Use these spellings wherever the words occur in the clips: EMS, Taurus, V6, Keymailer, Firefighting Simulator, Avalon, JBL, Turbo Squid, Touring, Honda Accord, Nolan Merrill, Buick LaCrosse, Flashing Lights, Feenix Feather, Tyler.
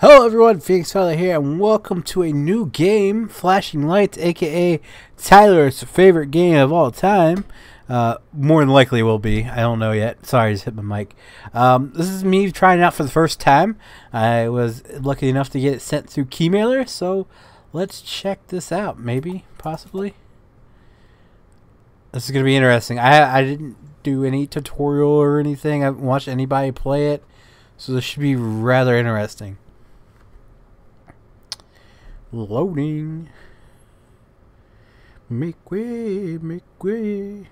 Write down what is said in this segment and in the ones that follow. Hello everyone, Feenix Feather here, and welcome to a new game, Flashing Lights, aka Tyler's favorite game of all time. More than likely will be, I don't know yet. Sorry, I just hit my mic. This is me trying it out for the first time. I was lucky enough to get it sent through Keymailer, so let's check this out, maybe, possibly. This is going to be interesting. I didn't do any tutorial or anything. I haven't watched anybody play it, so this should be rather interesting. Loading. Make way, make way.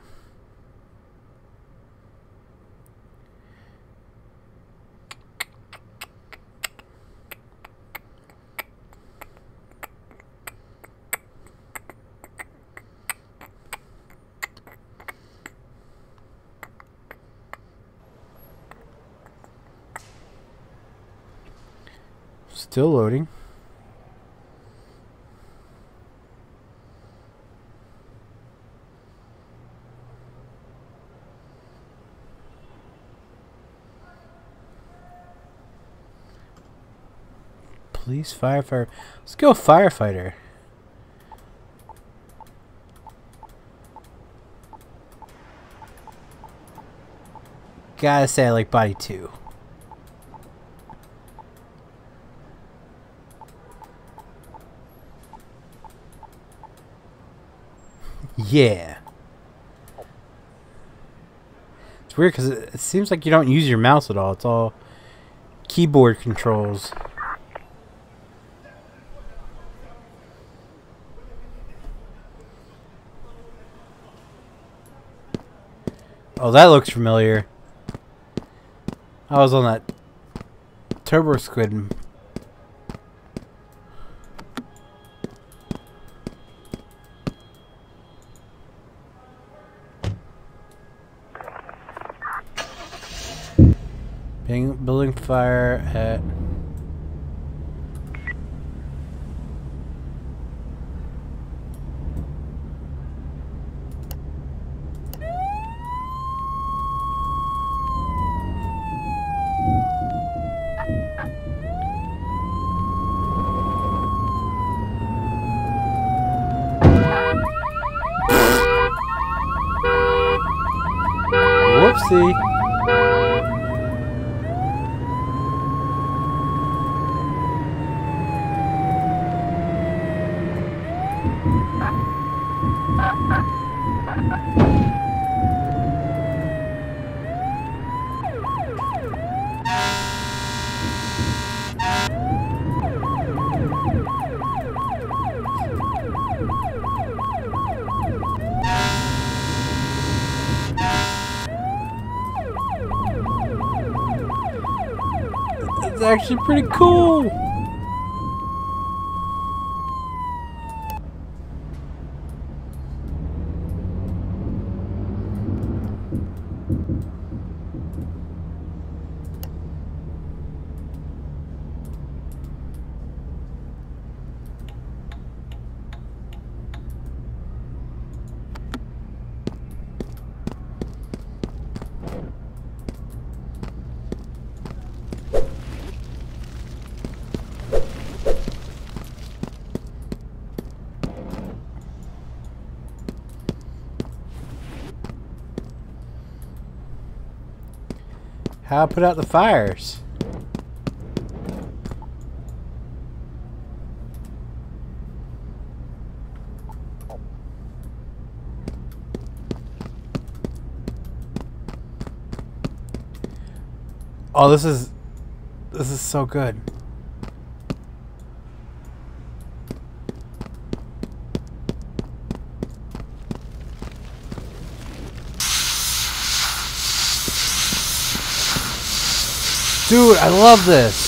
Still loading. Police, firefighter. Let's go firefighter. Gotta say I like body too. Yeah. It's weird because it seems like you don't use your mouse at all. It's all keyboard controls. Oh, that looks familiar. I was on that Turbo Squid. Building fire at... Whoopsie. It's actually pretty cool. How I put out the fires. Oh, this is so good. Dude, I love this.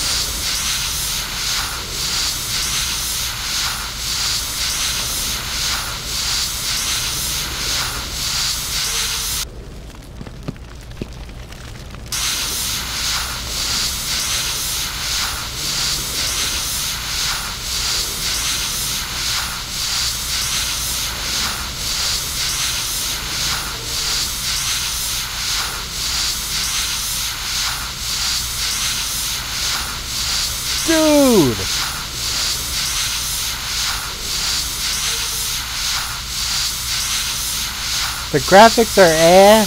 The graphics are eh,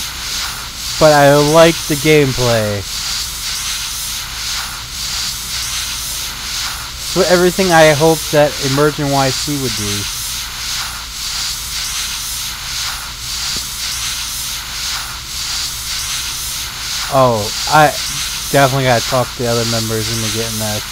but I like the gameplay. So everything I hoped that Emergent YC would do. Oh, I definitely gotta talk the other members into getting that.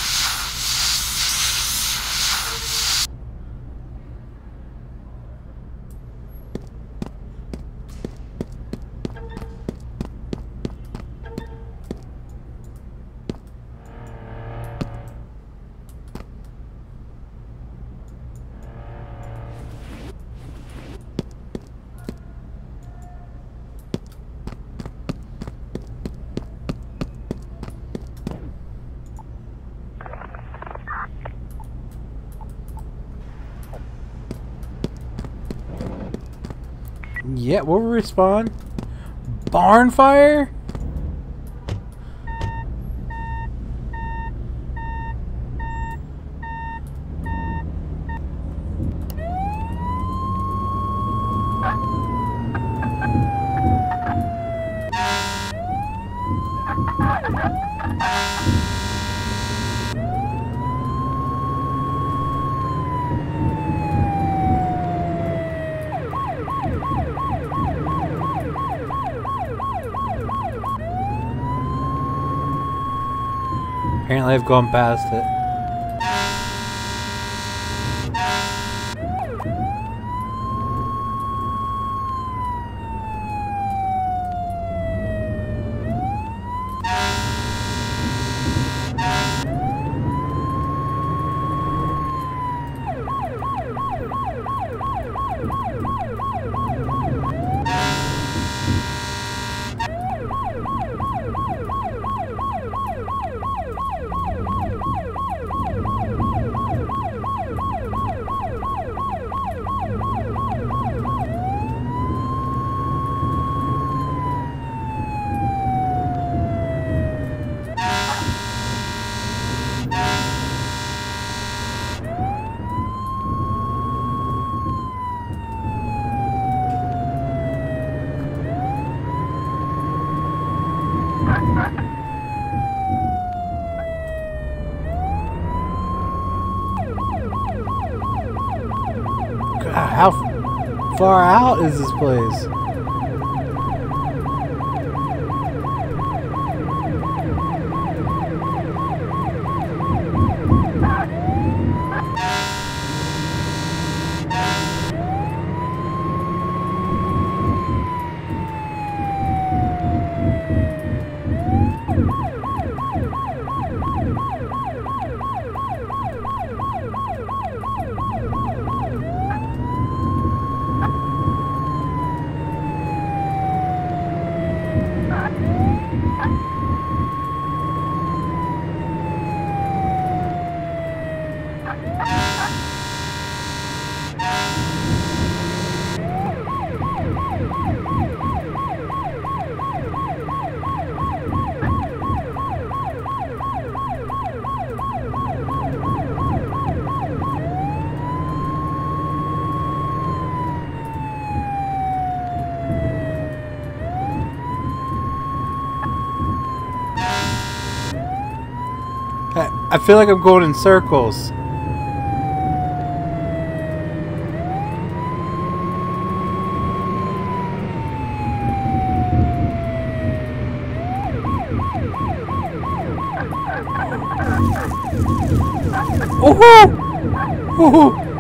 Yeah, we'll respawn. Barn fire? Apparently I've gone past it. How far out is this place? I feel like I'm going in circles. Woohoo! Woohoo!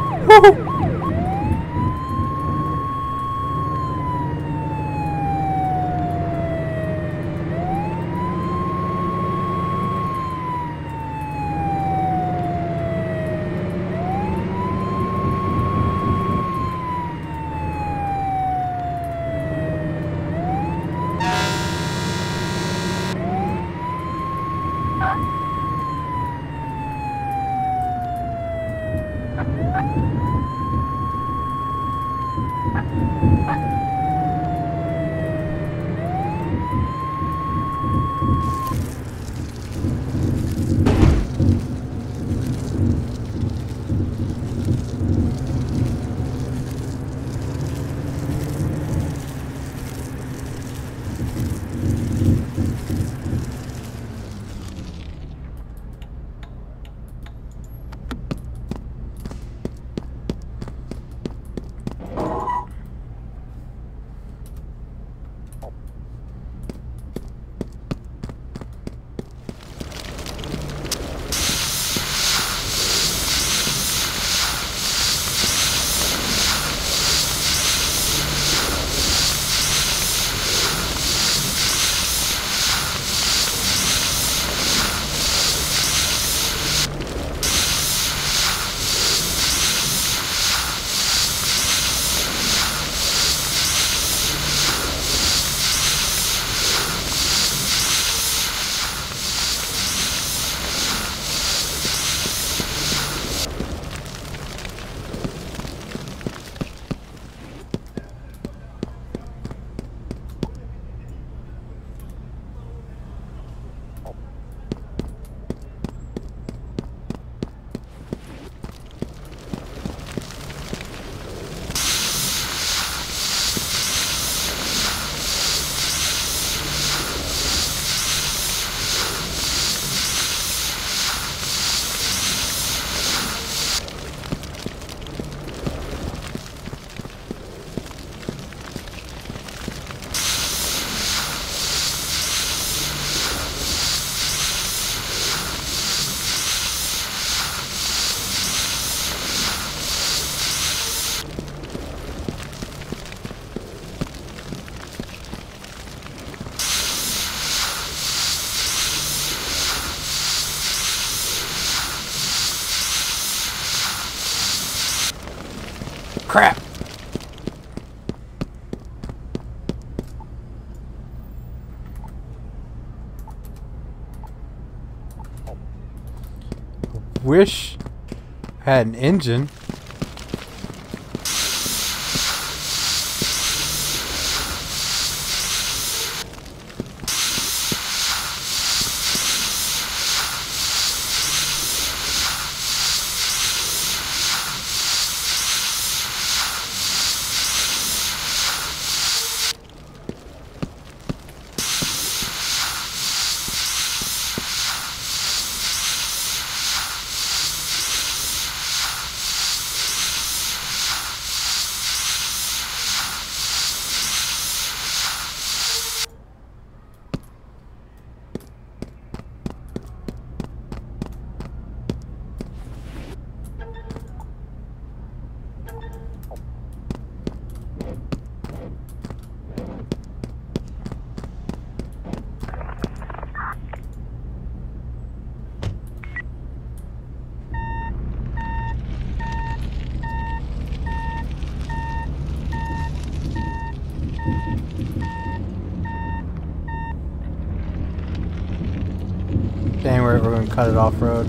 Crap. Wish I had an engine. Dang, we're going to cut it off road.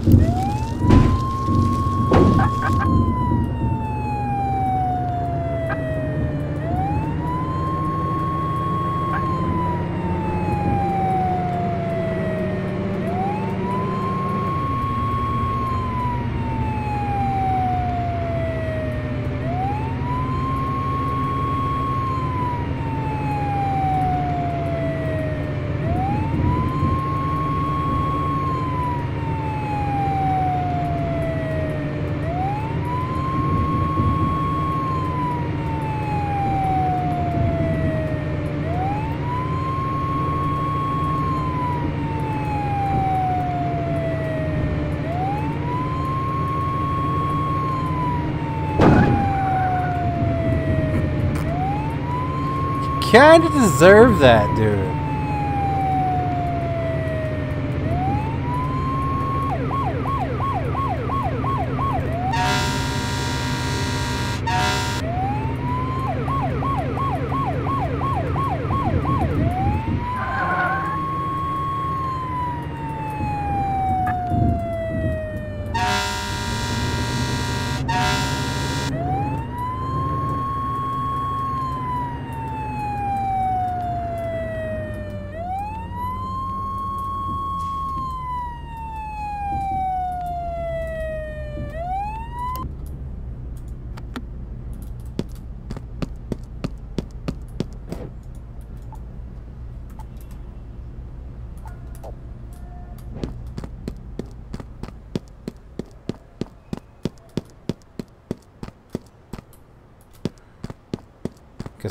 Kinda deserve that, dude.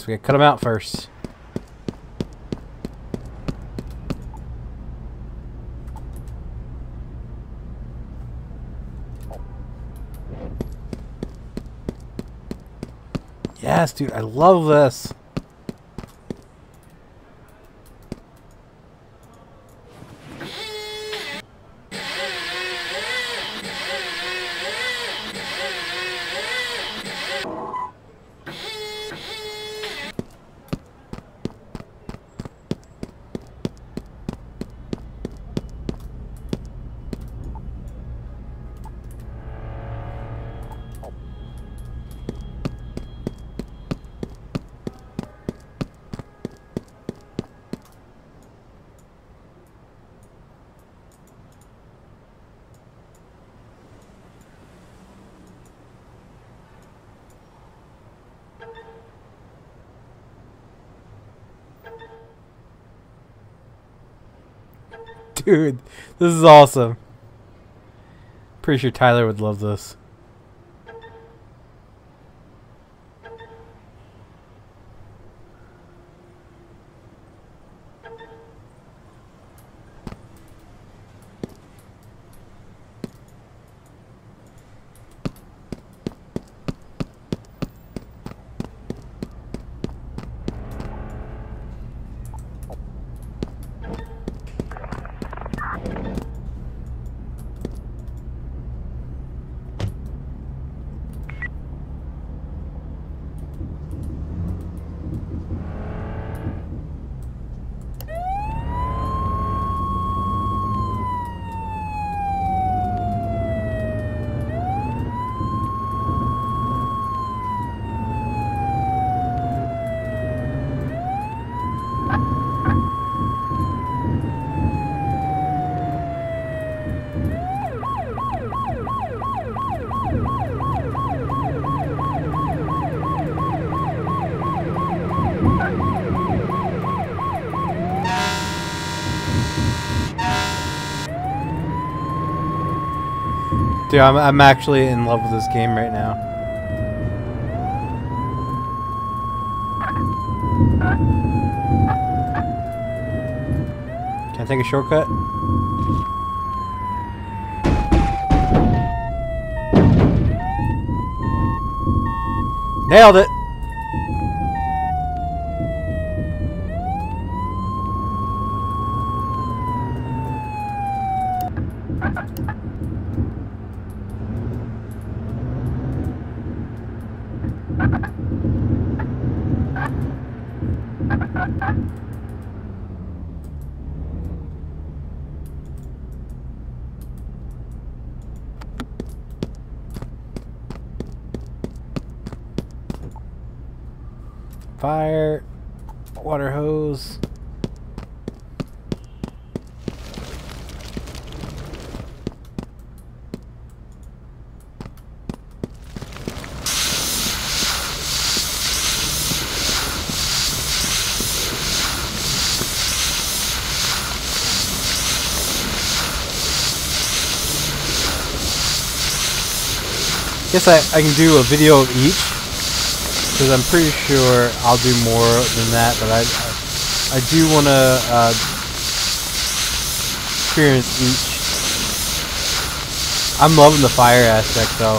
Guess we gotta cut them out first. Yes, dude, I love this. Dude, this is awesome. Pretty sure Tyler would love this. Dude, I'm actually in love with this game right now. Can I take a shortcut? Nailed it! Fire, water hose. Guess I can do a video of each. Because I'm pretty sure I'll do more than that, but I do want to experience each. I'm loving the fire aspect, though.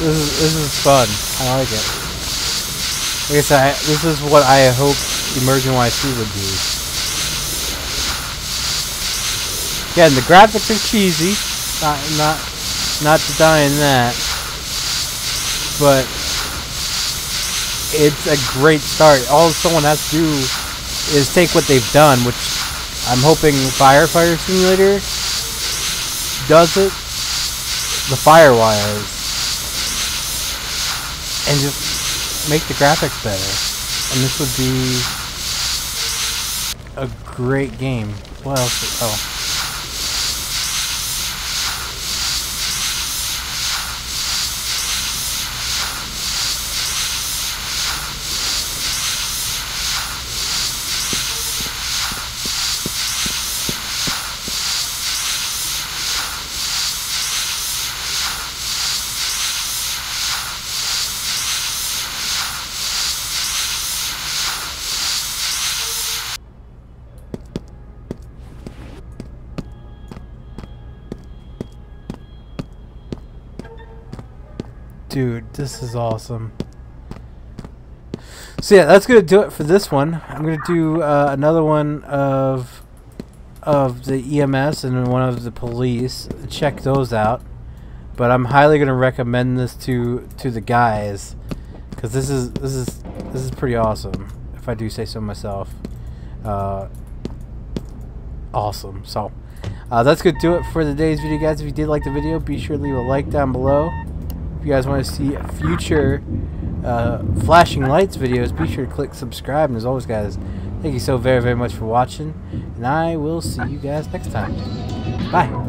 This is fun. I like it. Like I said, this is what I hope Emerging YC would do. Again, the graphics are cheesy. Not denying that. But it's a great start. All someone has to do is take what they've done, which I'm hoping Firefighter Simulator does it. The Firewires. And just make the graphics better, and this would be a great game. What else is, dude, this is awesome. So yeah, that's gonna do it for this one. I'm gonna do another one of the EMS and one of the police. Check those out. But I'm highly gonna recommend this to the guys, because this is pretty awesome. If I do say so myself, awesome. So that's gonna do it for today's video, guys. If you did like the video, be sure to leave a like down below. If you guys want to see future Flashing Lights videos, be sure to click subscribe. And as always, guys, thank you so very, very much for watching, and I will see you guys next time. Bye.